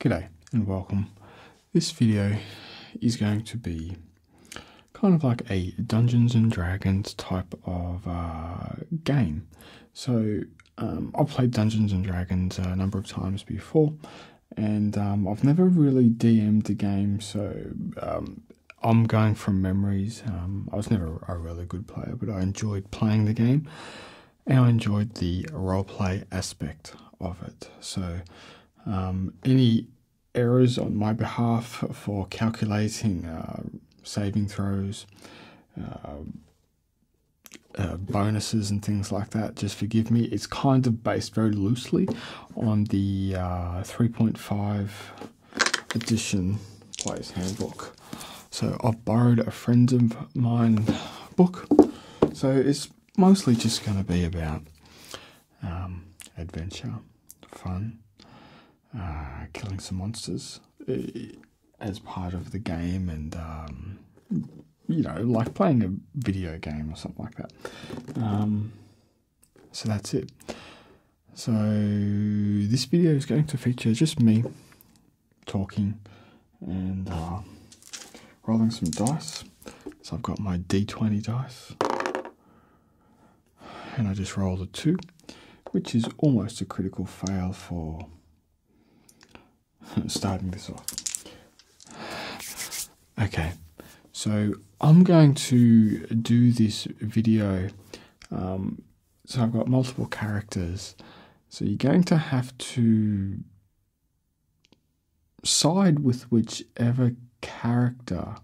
G'day and welcome. This video is going to be kind of like a Dungeons and Dragons type of game. So I've played Dungeons and Dragons a number of times before, and I've never really DM'd a game, so I'm going from memories. I was never a really good player, but I enjoyed playing the game, and I enjoyed the roleplay aspect of it. So any errors on my behalf for calculating saving throws, bonuses and things like that, just forgive me. It's kind of based very loosely on the 3.5 edition Player's Handbook. So I've borrowed a friend of mine book. So it's mostly just going to be about adventure, fun, killing some monsters as part of the game, and you know, like playing a video game or something like that. So that's it. So this video is going to feature just me talking and rolling some dice. So I've got my D20 dice, and I just rolled a 2, which is almost a critical fail for starting this off. Okay, so I'm going to do this video, so I've got multiple characters, so you're going to have to side with whichever character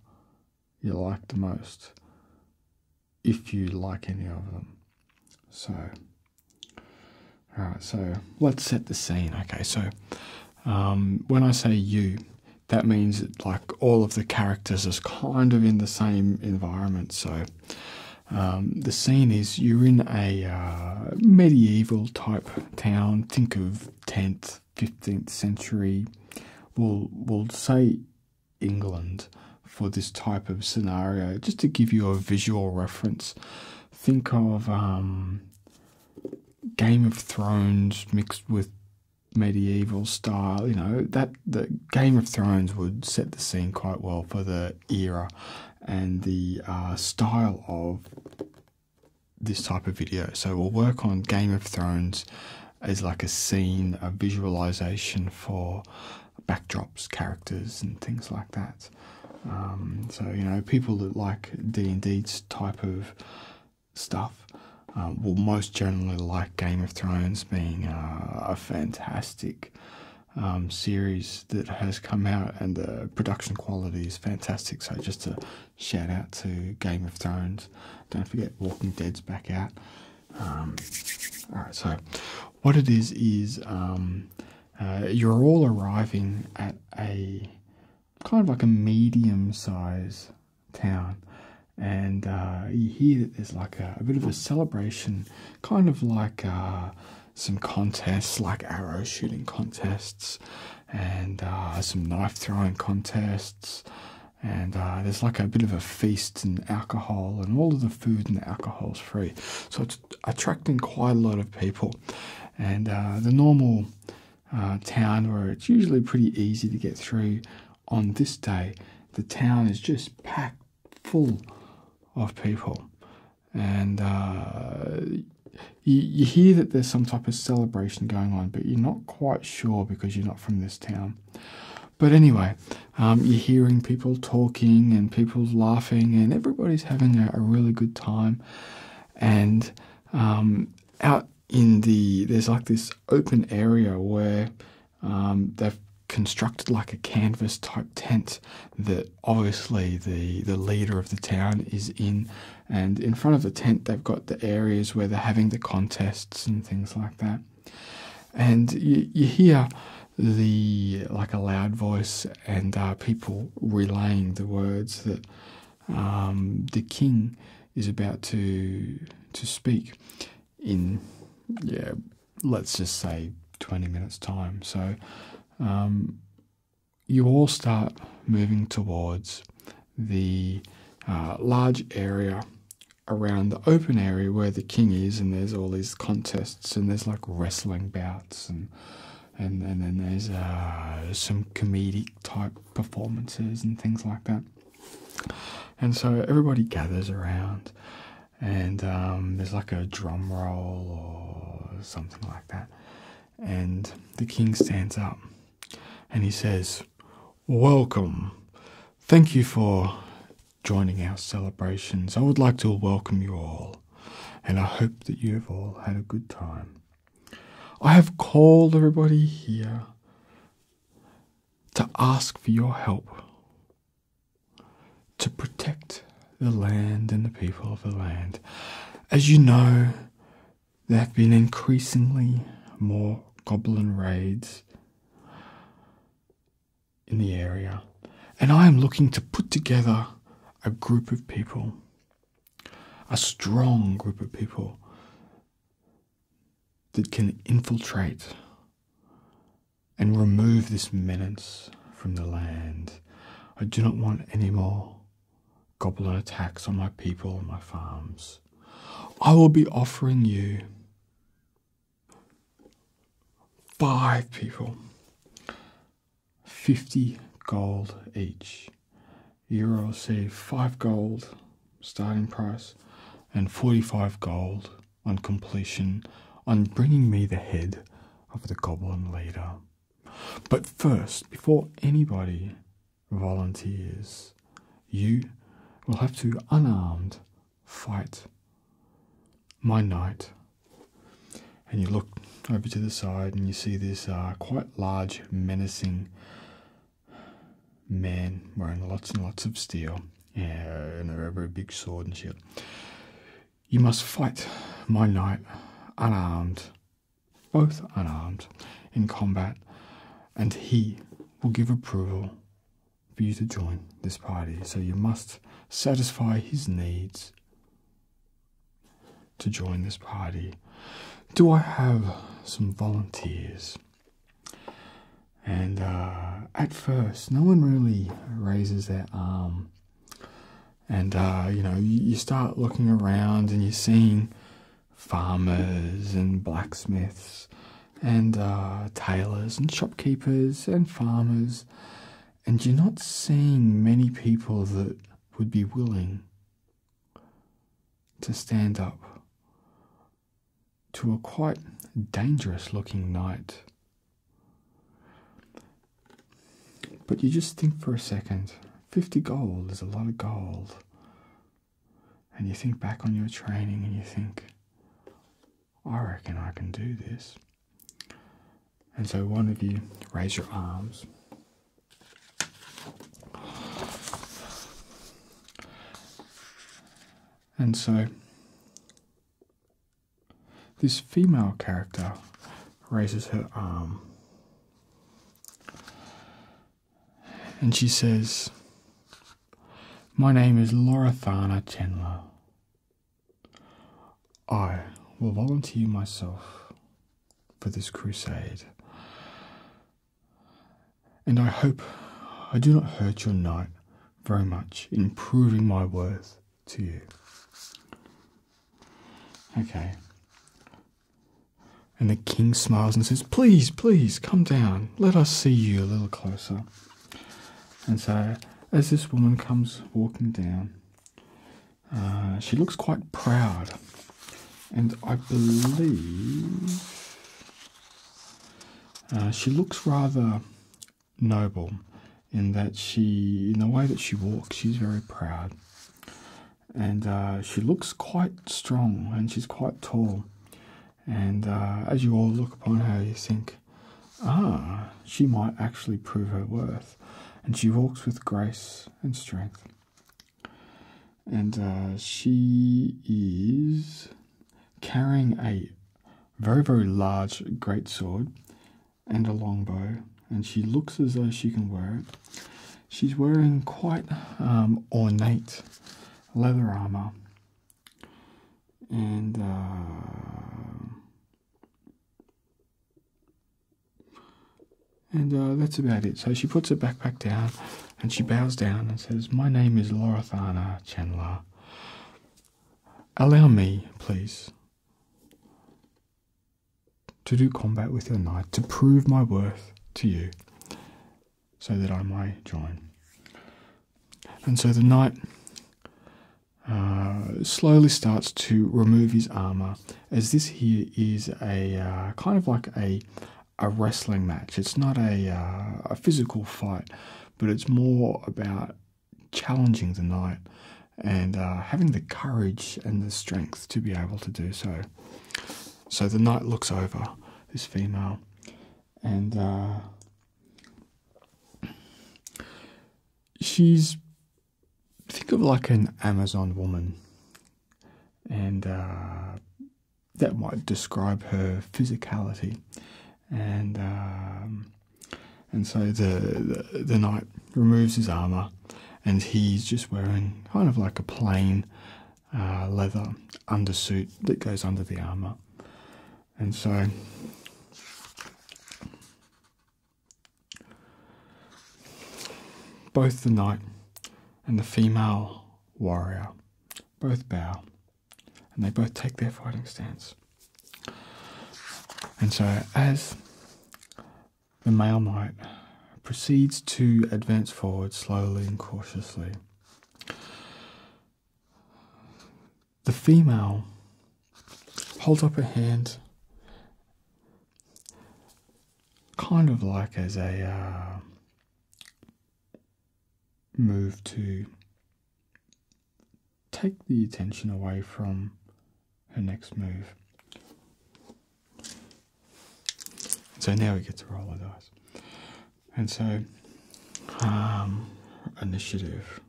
you like the most, if you like any of them. So, alright, so let's set the scene. Okay, so when I say you, that means that, like, all of the characters is kind of in the same environment. So the scene is you're in a medieval type town. Think of 10th, 15th century. We'll say England for this type of scenario, just to give you a visual reference. Think of Game of Thrones mixed with medieval style, you know, that the Game of Thrones would set the scene quite well for the era and the style of this type of video. So we'll work on Game of Thrones as like a scene, a visualization for backdrops, characters and things like that. So, you know, people that like D&D type of stuff will most generally like Game of Thrones, being a fantastic series that has come out, and the production quality is fantastic. So just a shout out to Game of Thrones. Don't forget Walking Dead's back out. Alright, so what it is you're all arriving at a kind of like a medium-sized town. And you hear that there's like a bit of a celebration, kind of like some contests, like arrow shooting contests, and some knife throwing contests, and there's like a bit of a feast and alcohol, and all of the food and the alcohol's free. So it's attracting quite a lot of people. And the normal town, where it's usually pretty easy to get through, on this day the town is just packed full of people. And you hear that there's some type of celebration going on, but you're not quite sure because you're not from this town. But anyway, you're hearing people talking and people laughing, and everybody's having a really good time. And out in there's like this open area where they've constructed like a canvas type tent that obviously the leader of the town is in, and in front of the tent they've got the areas where they're having the contests and things like that. And you hear like a loud voice, and people relaying the words that the king is about to speak in, yeah, let's just say 20 minutes time. So you all start moving towards the large area around the open area where the king is, and there's all these contests, and there's like wrestling bouts and and then there's some comedic type performances and things like that. And so everybody gathers around, and there's like a drum roll or something like that. And the king stands up and he says, "Welcome. Thank you for joining our celebrations. I would like to welcome you all, and I hope that you have all had a good time. I have called everybody here to ask for your help to protect the land and the people of the land. As you know, there have been increasingly more goblin raids in the area, and I am looking to put together a group of people, a strong group of people that can infiltrate and remove this menace from the land. I do not want any more goblin attacks on my people and my farms. I will be offering you 5 people, 50 gold each. You will receive 5 gold starting price and 45 gold on completion on bringing me the head of the goblin leader. But first, before anybody volunteers, you will have to unarmed fight my knight." And you look over to the side and you see this quite large, menacing man wearing lots and lots of steel, and a very big sword and shield. "You must fight my knight unarmed, both unarmed, in combat, and he will give approval for you to join this party. So you must satisfy his needs to join this party. Do I have some volunteers?" And at first, no one really raises their arm. And, you know, you start looking around and you're seeing farmers and blacksmiths and tailors and shopkeepers and farmers. And you're not seeing many people that would be willing to stand up to a quite dangerous looking knight. But you just think for a second. 50 gold is a lot of gold. And you think back on your training and you think, I reckon I can do this. And so one of you raise your arms. And so this female character raises her arm and she says, "My name is Lorathana Chenler. I will volunteer myself for this crusade, and I hope I do not hurt your knight very much in proving my worth to you." Okay. And the king smiles and says, "Please, please, come down. Let us see you a little closer." And so, as this woman comes walking down, she looks quite proud. And I believe she looks rather noble in that in the way that she walks, she's very proud. And she looks quite strong and she's quite tall. And as you all look upon her, you think, ah, she might actually prove her worth. And she walks with grace and strength. And she is carrying a very, very large greatsword and a longbow. And she looks as though she can wear it. She's wearing quite ornate leather armor. And that's about it. So she puts her backpack down and she bows down and says, "My name is Lorathana Chenler. Allow me, please, to do combat with your knight to prove my worth to you, so that I may join. And so the knight slowly starts to remove his armour, as this here is a kind of like a wrestling match. It's not a physical fight, but it's more about challenging the knight and having the courage and the strength to be able to do so. So the knight looks over this female and she's, think of like an Amazon woman, and that might describe her physicality. And so the knight removes his armour, and he's just wearing kind of like a plain leather undersuit that goes under the armour. And so both the knight and the female warrior both bow, and they both take their fighting stance. And so as the male knight proceeds to advance forward slowly and cautiously, the female holds up her hand kind of like as a move to take the attention away from her next move. So now we get to roll the dice. And so, initiative.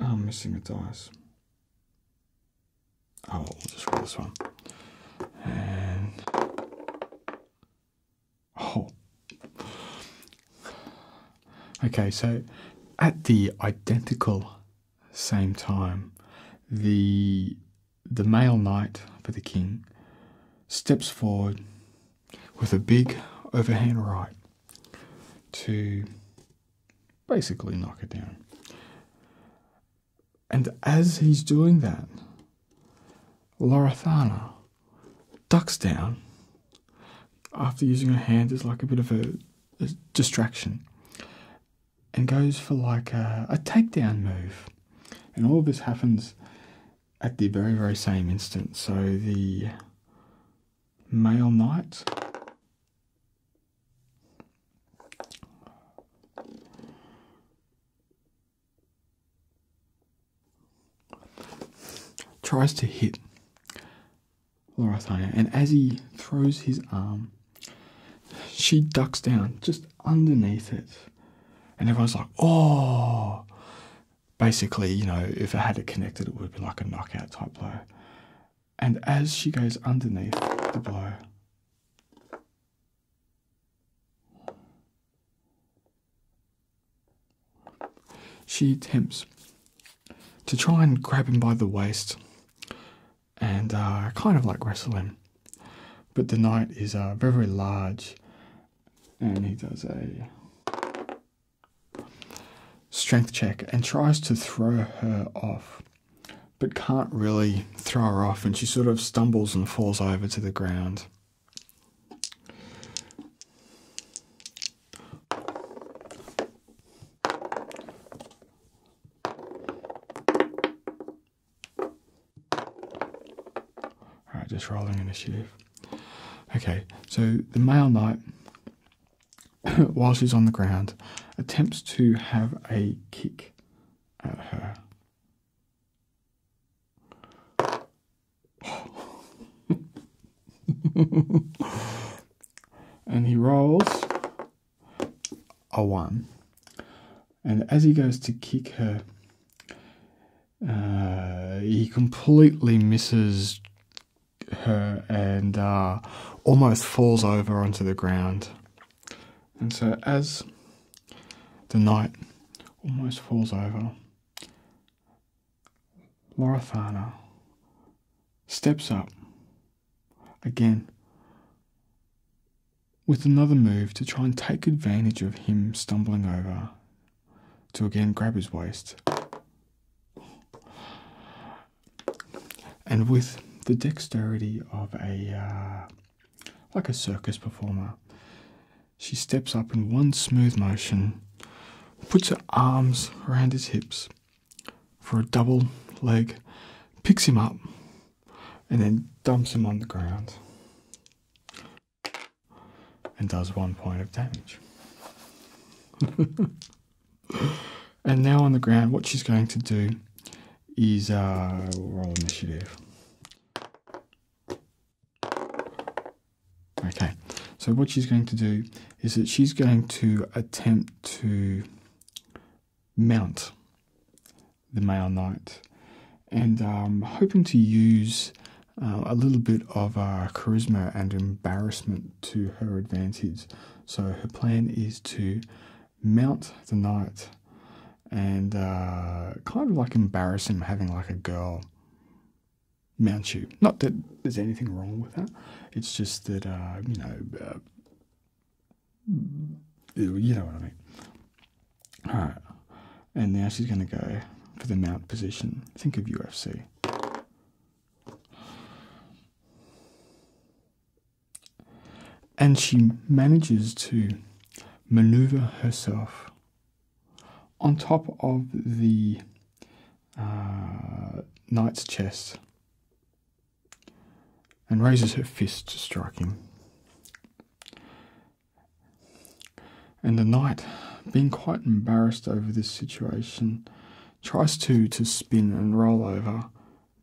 Oh, I'm missing a dice. Oh, we'll just roll this one. And, oh. Okay, so at the identical same time, the male knight for the king steps forward with a big overhand right to basically knock it down. And as he's doing that, Lorathana ducks down after using her hand as like a bit of a distraction, and goes for like a takedown move. And all of this happens at the very, very same instant. So the male knight tries to hit Lorathana, and as he throws his arm, she ducks down just underneath it. And everyone's like, oh, basically, you know, if it had it connected, it would be like a knockout type blow. And as she goes underneath the blow, she attempts to try and grab him by the waist and kind of like wrestle him. But the knight is very, very large, and he does a strength check and tries to throw her off, but can't really throw her off, and she sort of stumbles and falls over to the ground. Alright, just rolling initiative. Okay, so the male knight, while she's on the ground, attempts to have a kick at her. And he rolls a 1. And as he goes to kick her, he completely misses her and almost falls over onto the ground. And so as the knight almost falls over, Lorathana steps up again with another move to try and take advantage of him stumbling over to again grab his waist. And with the dexterity of a like a circus performer. She steps up in one smooth motion, puts her arms around his hips for a double leg, picks him up, and then dumps him on the ground and does 1 point of damage. And now on the ground, what she's going to do is roll initiative. Okay, so what she's going to do is that she's going to attempt to mount the male knight, and hoping to use a little bit of charisma and embarrassment to her advantage. So her plan is to mount the knight and kind of like embarrass him, having like a girl mount you. Not that there's anything wrong with that. It's just that, you know what I mean. All right. And now she's going to go for the mount position. Think of UFC. And she manages to maneuver herself on top of the knight's chest and raises her fist to strike him. And the knight, being quite embarrassed over this situation, tries to spin and roll over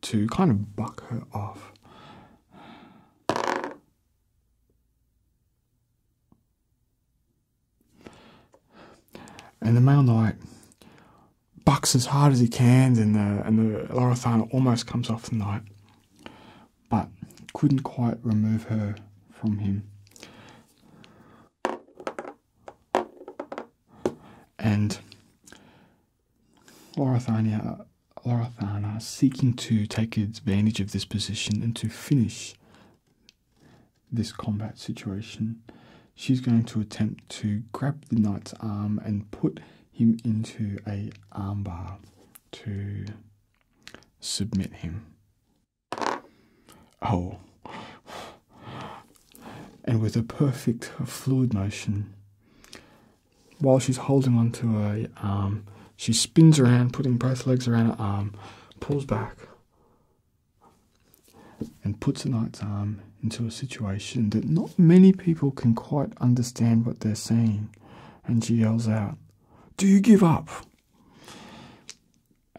to kind of buck her off. And the male knight bucks as hard as he can, and the Lorathana almost comes off the knight, but couldn't quite remove her from him. And Lorathana, seeking to take advantage of this position and to finish this combat situation, she's going to attempt to grab the knight's arm and put him into an armbar to submit him. Oh. And with a perfect fluid motion, while she's holding onto her arm, she spins around, putting both legs around her arm, pulls back, and puts the knight's arm into a situation that not many people can quite understand what they're seeing. And she yells out, "Do you give up?"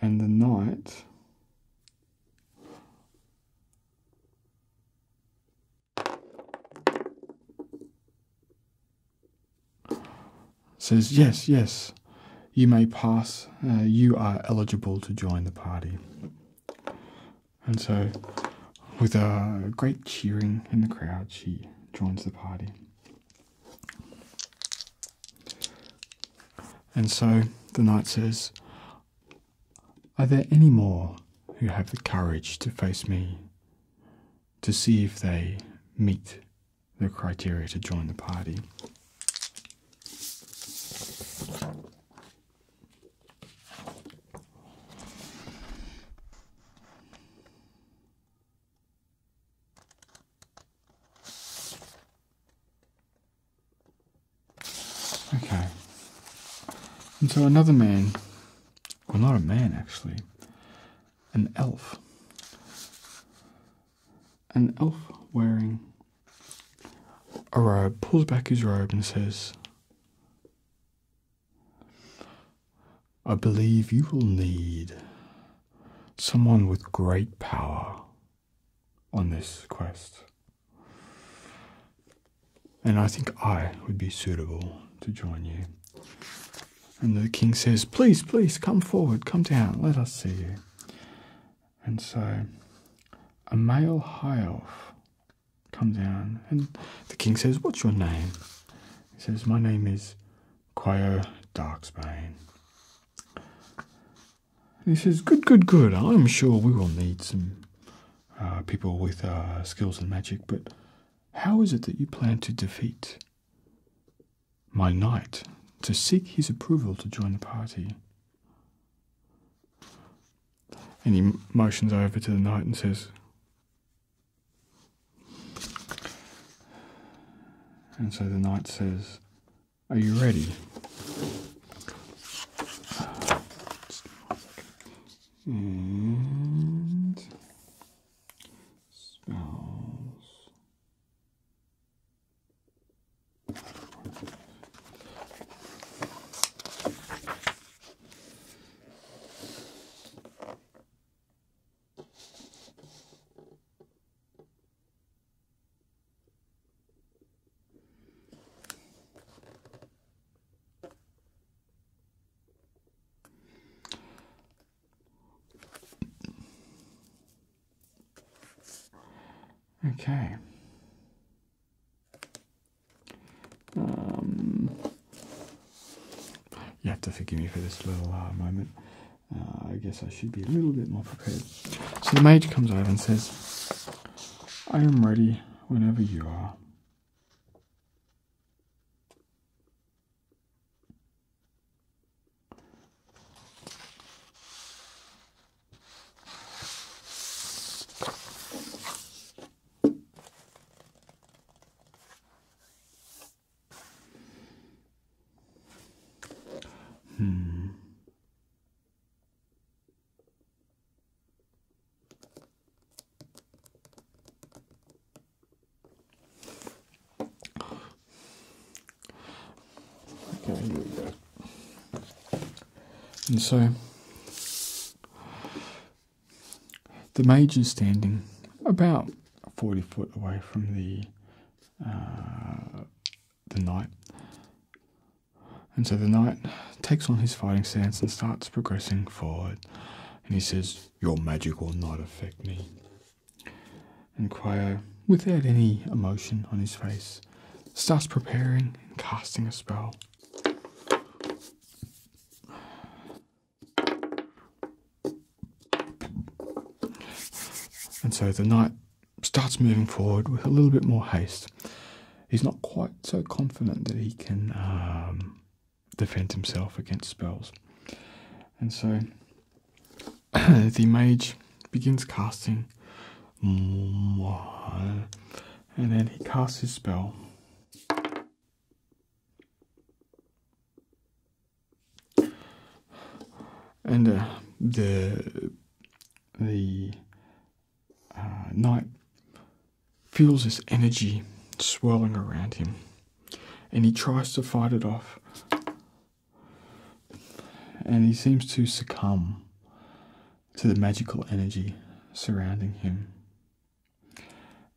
And the knight says, yes, you may pass. You are eligible to join the party." And so, with a great cheering in the crowd, she joins the party. And so the knight says, "Are there any more who have the courage to face me, to see if they meet the criteria to join the party?" Okay, and so another man, well, not a man actually, an elf wearing a robe, pulls back his robe and says, "I believe you will need someone with great power on this quest, and I think I would be suitable to join you." And the king says, please come forward, come down, let us see you." And so a male high elf comes down, and the king says, "What's your name?" He says, "My name is Quayor Darkspain." And he says, good, "I'm sure we will need some people with skills in magic, but how is it that you plan to defeat my knight, to seek his approval to join the party?" And he motions over to the knight and says, And so the knight says, "Are you ready?" And spells. Okay. You have to forgive me for this little moment. I guess I should be a little bit more prepared. So the mage comes over and says, "I am ready whenever you are." Okay, here we go. And so the mage is standing about 40 foot away from the knight. And so the knight takes on his fighting stance and starts progressing forward. And he says, "Your magic will not affect me." And Quayor, without any emotion on his face, starts preparing and casting a spell. And so the knight starts moving forward with a little bit more haste. He's not quite so confident that he can defend himself against spells. And so the mage begins casting, and then he casts his spell. And the knight feels this energy swirling around him, and he tries to fight it off, and he seems to succumb to the magical energy surrounding him.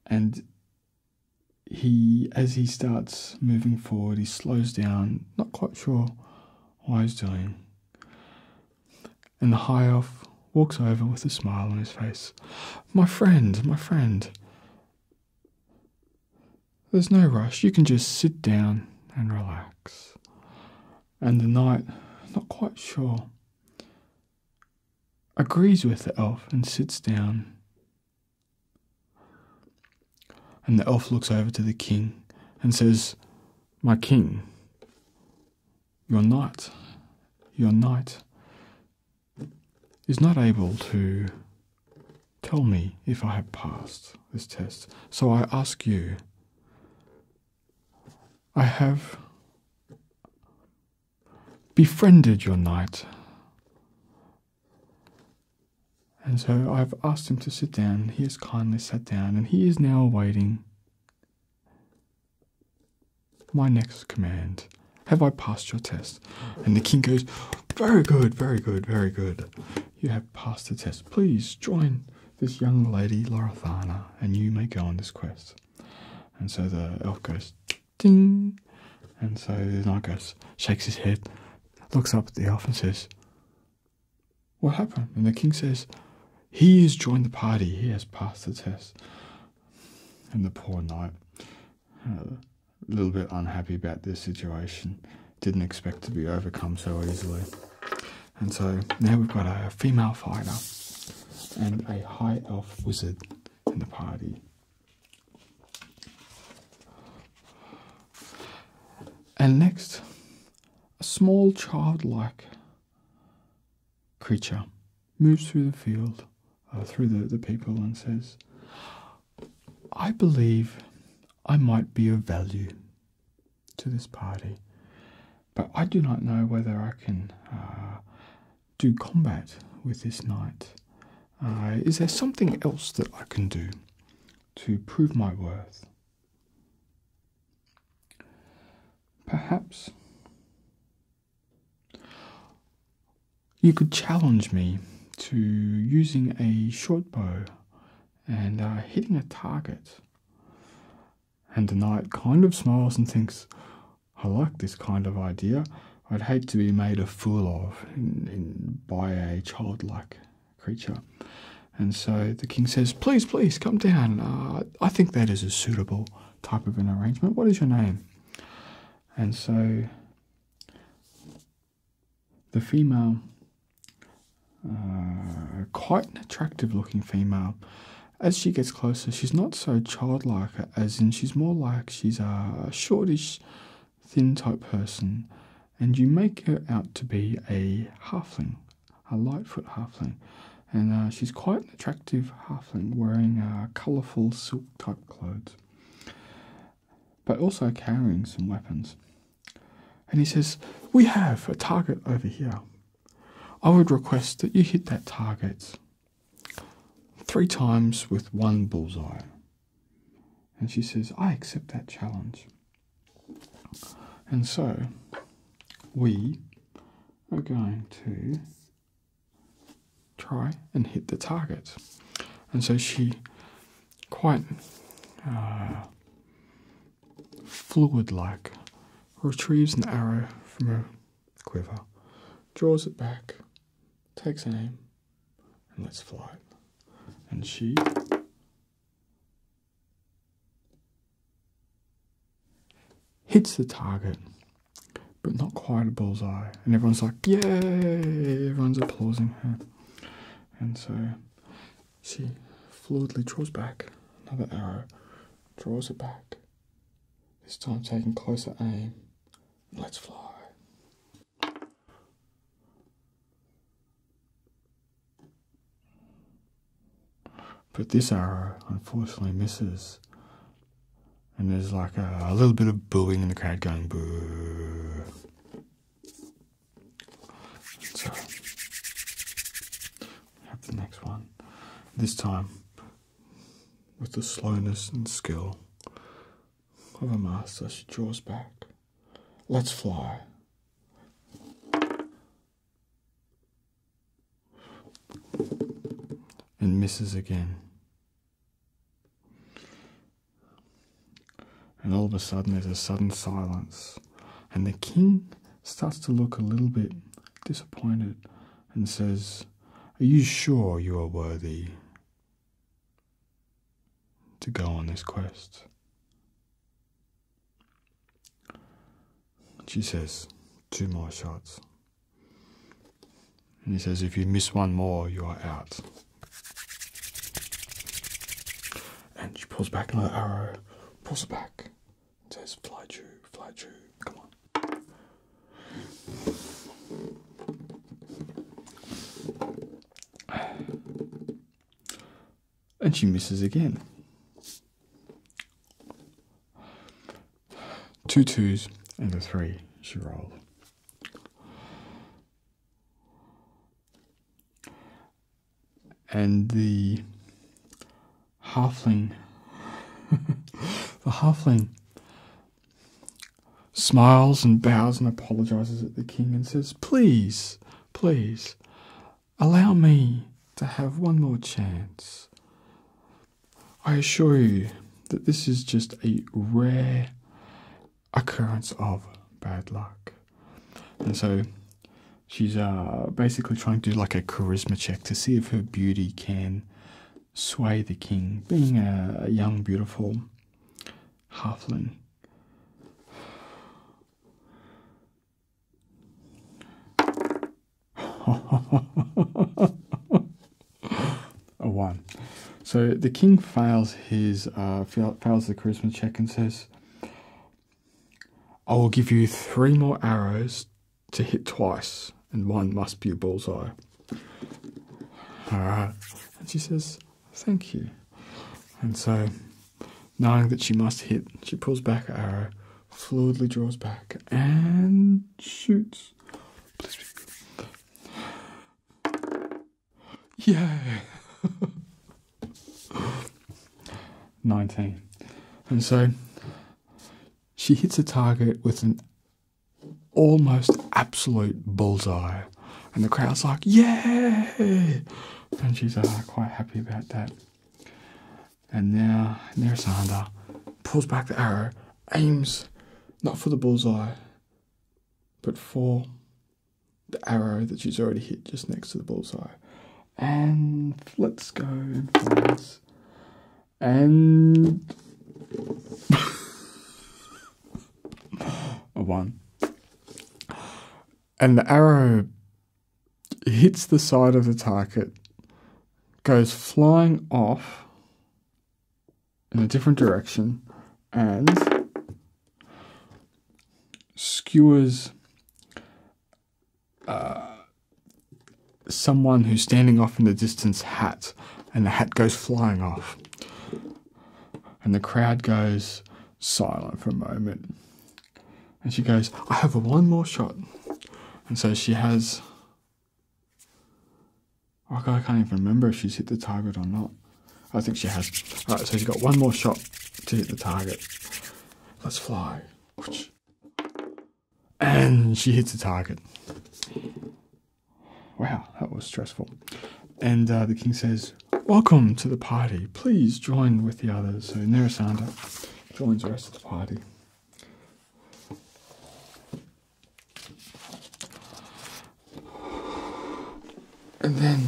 And he, as he starts moving forward, he slows down, not quite sure why he's doing. And the high elf walks over with a smile on his face. "My friend, my friend. There's no rush. You can just sit down and relax." And the knight, not quite sure, agrees with the elf and sits down. And the elf looks over to the king and says, "My king, your knight is not able to tell me if I have passed this test. So I ask you, I have befriended your knight. And so I've asked him to sit down. He has kindly sat down, and he is now awaiting my next command. Have I passed your test?" And the king goes, "Very good, very good, very good. You have passed the test. Please join this young lady, Lorathana, and you may go on this quest." And so the elf goes, "Ding." And so the knight goes, shakes his head, looks up at the elf and says, "What happened?" And the king says, "He has joined the party. He has passed the test." And the poor knight, a little bit unhappy about this situation, didn't expect to be overcome so easily. And so now we've got a female fighter and a high elf wizard in the party. And next, a small childlike creature moves through the field, through the people, and says, "I believe I might be of value to this party, but I do not know whether I can do combat with this knight. Is there something else that I can do to prove my worth? Perhaps you could challenge me to using a short bow and hitting a target. And the knight kind of smiles and thinks, I like this kind of idea. I'd hate to be made a fool of by a childlike creature. And so the king says, please, please, come down. I think that is a suitable type of an arrangement. What is your name? And so the female, quite an attractive looking female, as she gets closer, she's not so childlike, as in she's more like she's a shortish, thin type person, and you make her out to be a halfling, a lightfoot halfling, and she's quite an attractive halfling, wearing colourful silk type clothes, but also carrying some weapons. And he says, we have a target over here. I would request that you hit that target 3 times with 1 bullseye. And she says, I accept that challenge. And so we are going to try and hit the target. And so she quite fluid-like retrieves an arrow from her quiver, draws it back, takes aim, and lets fly. And she hits the target, but not quite a bullseye. And everyone's like, yay! Everyone's applauding her. And so she fluidly draws back another arrow, draws it back, this time taking closer aim, and lets fly. But this arrow, unfortunately, misses. And there's like a little bit of booing in the crowd going, boo. So, we have the next one. This time, with the slowness and skill of a master, she draws back. Let's fly. And misses again. And all of a sudden there's a sudden silence, and the king starts to look a little bit disappointed and says, are you sure you are worthy to go on this quest? And she says, 2 more shots. And he says, if you miss 1 more, you are out. And she pulls back another arrow, pulls it back, and says, fly true, come on. And she misses again. 2 2s and a 3, she rolled. And the halfling, the halfling smiles and bows and apologizes at the king and says, please, please, allow me to have 1 more chance. I assure you that this is just a rare occurrence of bad luck. And so she's basically trying to do like a charisma check to see if her beauty can sway the king, being a young, beautiful halfling. A 1. So the king fails his fails the charisma check and says, I will give you 3 more arrows to hit twice, and 1 must be a bullseye. Alright. And she says, thank you. And so, knowing that she must hit, she pulls back her arrow, fluidly draws back and shoots. Yeah. 19. And so she hits a target with an almost absolute bullseye. And the crowd's like, yay! And she's quite happy about that. And now Nerysanda pulls back the arrow, aims not for the bullseye, but for the arrow that she's already hit just next to the bullseye. And let's go and flies. And a 1. And the arrow hits the side of the target, goes flying off in a different direction, and skewers someone who's standing off in the distance hat, and the hat goes flying off. And the crowd goes silent for a moment. And she goes, I have one more shot. And so she has... oh God, I can't even remember if she's hit the target or not. I think she has. Alright, so she's got one more shot to hit the target. Let's fly. And she hits the target. Wow, that was stressful. And the king says, welcome to the party. Please join with the others. So Nerysanda joins the rest of the party. And then...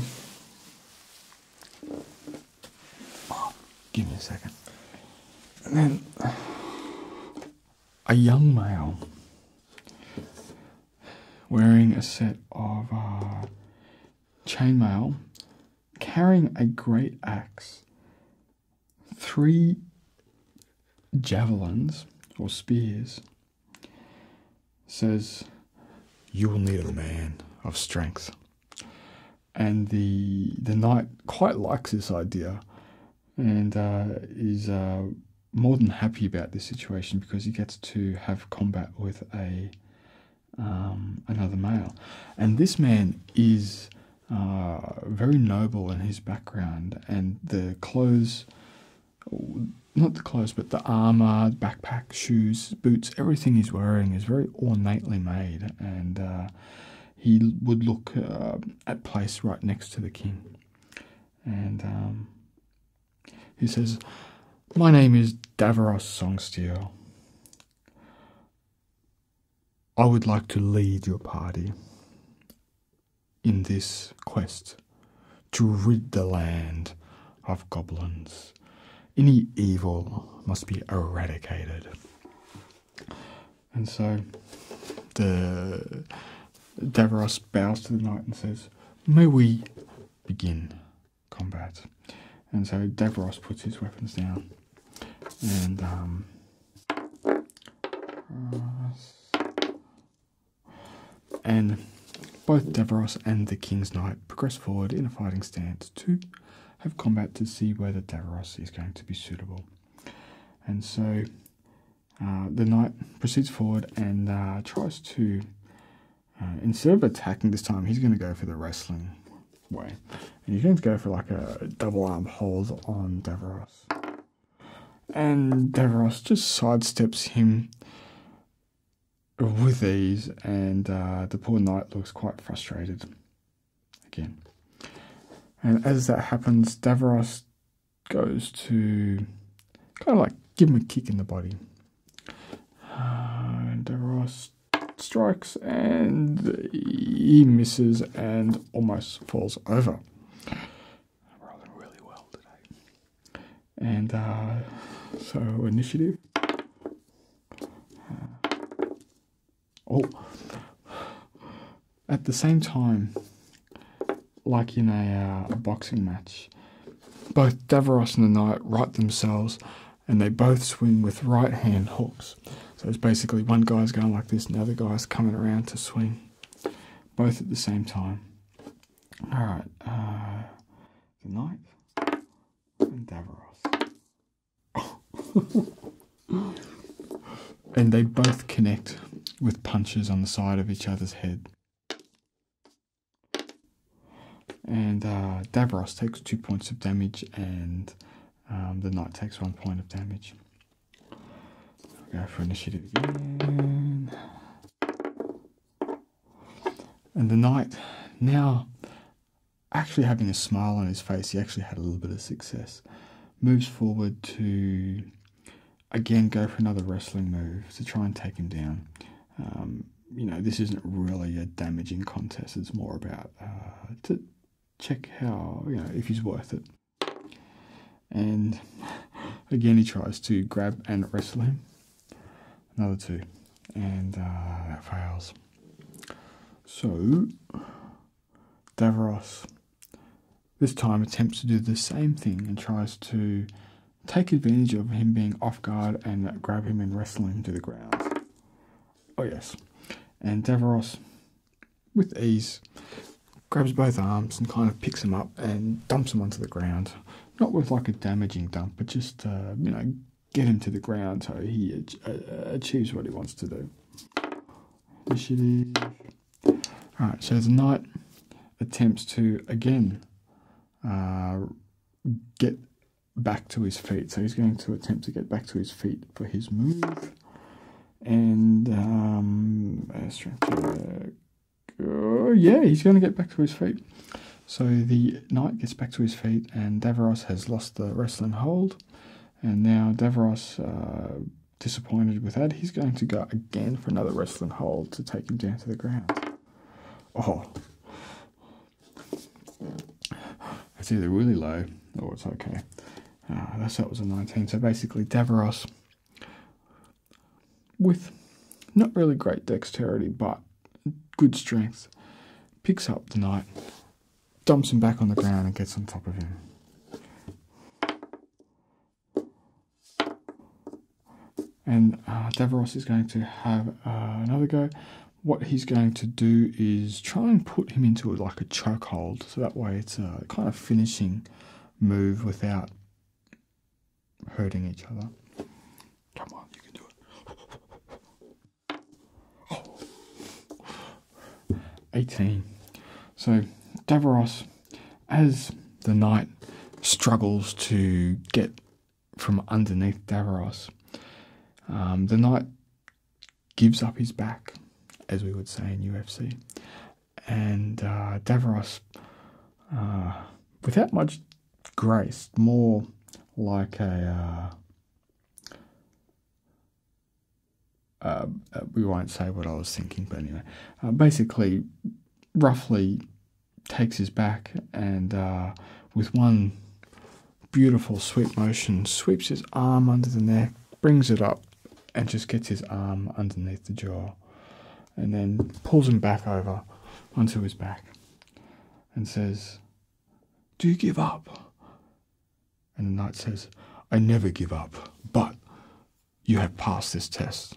oh, give me a second. And then a young male wearing a set of chainmail, carrying a great axe, 3 javelins or spears, says, you will need a man of strength. And the knight quite likes this idea and is more than happy about this situation because he gets to have combat with a another male. And this man is very noble in his background, and the clothes, not the clothes, but the armor, backpack, shoes, boots, everything he's wearing is very ornately made, and he would look at place right next to the king. And he says, my name is Davaros Songsteel. I would like to lead your party in this quest to rid the land of goblins. Any evil must be eradicated. And so the Davaros bows to the knight and says, may we begin combat? And so Davaros puts his weapons down and both Davaros and the King's Knight progress forward in a fighting stance to have combat to see whether Davaros is going to be suitable. And so the Knight proceeds forward and tries to, instead of attacking this time, he's going to go for the wrestling way. And he's going to go for like a double arm hold on Davaros. And Davaros just sidesteps him with ease, and the poor knight looks quite frustrated again. And as that happens, Davaros goes to kind of like give him a kick in the body. And Davaros strikes and he misses and almost falls over. We're rolling really well today. And so initiative. Oh, at the same time, like in a boxing match, both Davaros and the knight right themselves, and they both swing with right hand hooks. So it's basically one guy's going like this and the other guy's coming around to swing, both at the same time. Alright, the knight and Davaros. and they both connect with punches on the side of each other's head. And Davaros takes 2 points of damage, and the knight takes 1 point of damage. I'll go for initiative again. And the knight, now actually having a smile on his face, he actually had a little bit of success, moves forward to again go for another wrestling move to try and take him down. You know, this isn't really a damaging contest, it's more about to check how, you know, if he's worth it. And again he tries to grab and wrestle him, another two, and that fails. So Davaros this time attempts to do the same thing and tries to take advantage of him being off guard and grab him and wrestle him to the ground. Oh yes. And Davaros, with ease, grabs both arms and kind of picks him up and dumps him onto the ground. Not with like a damaging dump, but just, you know, get him to the ground so he achieves what he wants to do. Initiative. Alright, so the knight attempts to, again, get back to his feet. So he's going to attempt to get back to his feet for his move. And yeah, he's going to get back to his feet. So the knight gets back to his feet, and Davaros has lost the wrestling hold. And now Davaros, disappointed with that, he's going to go again for another wrestling hold to take him down to the ground. Oh, it's either really low or it's okay. That was a 19. So basically, Davaros, with not really great dexterity but good strength, picks up the knight, dumps him back on the ground and gets on top of him. And Davaros is going to have another go. What he's going to do is try and put him into like a chokehold, so that way it's a kind of finishing move without hurting each other. Come on. Oh. 18. So Davaros, as the knight struggles to get from underneath Davaros, the knight gives up his back, as we would say in UFC, and Davaros, without much grace, more like a we won't say what I was thinking, but anyway, basically, roughly takes his back and with one beautiful sweep motion, sweeps his arm under the neck, brings it up and just gets his arm underneath the jaw and then pulls him back over onto his back and says, "Do you give up?" And the knight says, "I never give up, but you have passed this test."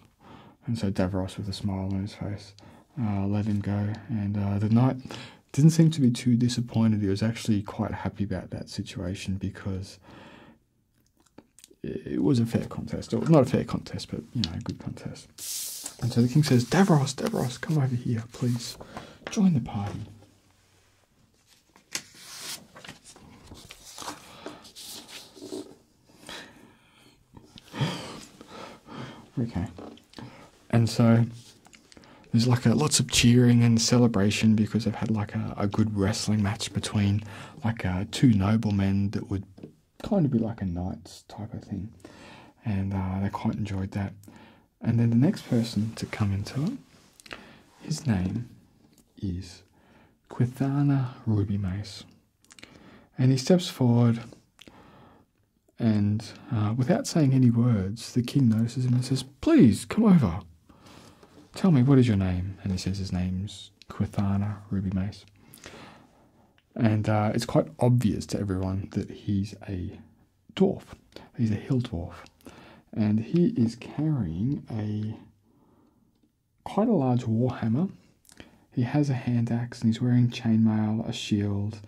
And so Davaros, with a smile on his face, let him go. And the knight didn't seem to be too disappointed. He was actually quite happy about that situation because it was a fair contest. Or not a fair contest, but, you know, a good contest. And so the king says, "Davaros, Davaros, come over here, please. Join the party." Okay. And so there's like lots of cheering and celebration because they've had like a good wrestling match between like two noblemen that would kind of be like a knights type of thing. And they quite enjoyed that. And then the next person to come into it, his name is Quithana Ruby Mace. And he steps forward and without saying any words, the king notices him and says, "Please, come over. Tell me, what is your name?" And he says his name's Quithana Ruby Mace. And it's quite obvious to everyone that he's a dwarf. He's a hill dwarf. And he is carrying quite a large warhammer. He has a hand axe and he's wearing chainmail, a shield,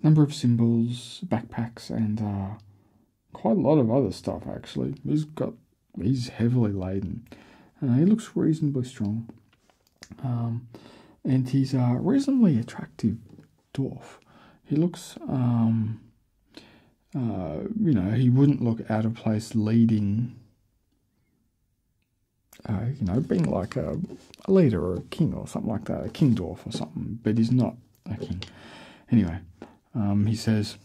a number of symbols, backpacks, and quite a lot of other stuff, actually. He's heavily laden. He looks reasonably strong, and he's a reasonably attractive dwarf. He looks, you know, he wouldn't look out of place leading, you know, being like a leader or a king or something like that, a king dwarf or something, but he's not a king. Anyway, he says,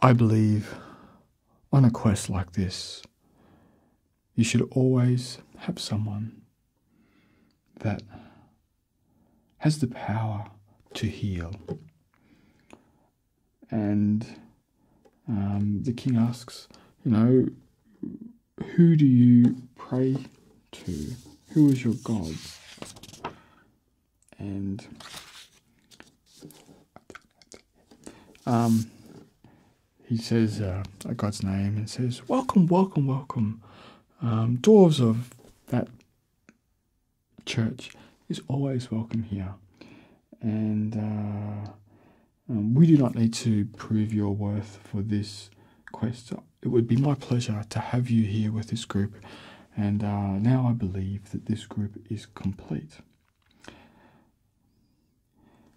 I believe on a quest like this, you should always have someone that has the power to heal. And the king asks, you know, who do you pray to? Who is your god? And he says a god's name and says, welcome, welcome, welcome. Dwarves of that church is always welcome here, and we do not need to prove your worth for this quest. It would be my pleasure to have you here with this group, and now I believe that this group is complete.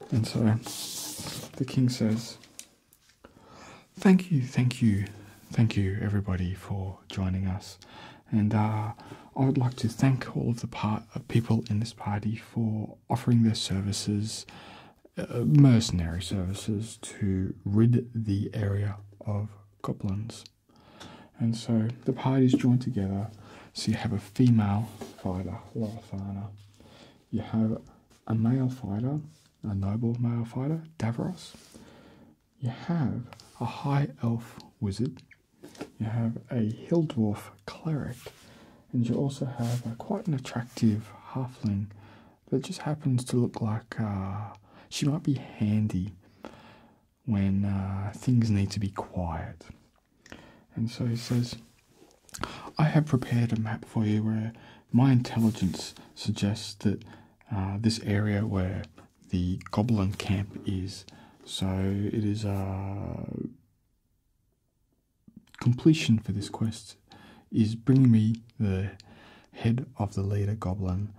And so the king says, thank you, thank you, thank you everybody for joining us. And I would like to thank all of the people in this party for offering their services, mercenary services, to rid the area of goblins. And so the parties join together. So you have a female fighter, Lorathana. You have a male fighter, a noble male fighter, Davaros. You have a high elf wizard. You have a hill dwarf cleric, and you also have quite an attractive halfling that just happens to look like she might be handy when things need to be quiet. And so he says, I have prepared a map for you where my intelligence suggests that this area where the goblin camp is. So it is completion for this quest is bringing me the head of the leader goblin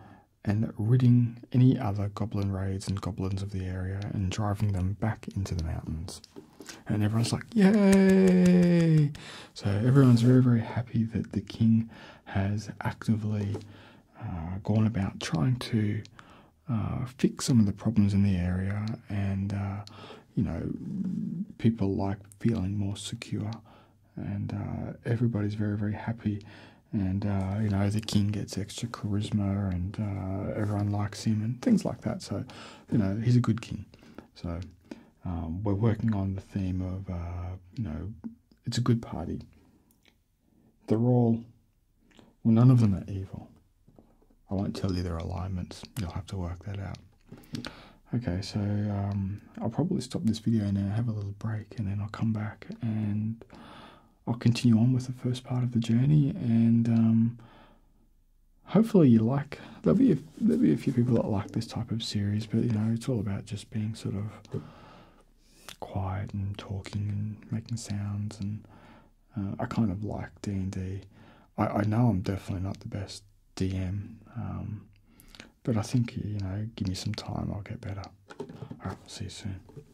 and ridding any other goblin raids and goblins of the area and driving them back into the mountains. And everyone's like, yay! So everyone's very, very happy that the king has actively gone about trying to fix some of the problems in the area, and, you know, people like feeling more secure. And everybody's very, very happy, and you know, the king gets extra charisma, and everyone likes him and things like that. So, you know, he's a good king. So we're working on the theme of you know, it's a good party. They're all, well, none of them are evil. I won't tell you their alignments. You'll have to work that out. Okay, so I'll probably stop this video now, have a little break, and then I'll come back and I'll continue on with the first part of the journey, and hopefully you like. There'll be a few people that like this type of series, but you know, it's all about just being sort of quiet and talking and making sounds. And I kind of like D&D. I know I'm definitely not the best DM, but I think, you know, give me some time, I'll get better. All right, see you soon.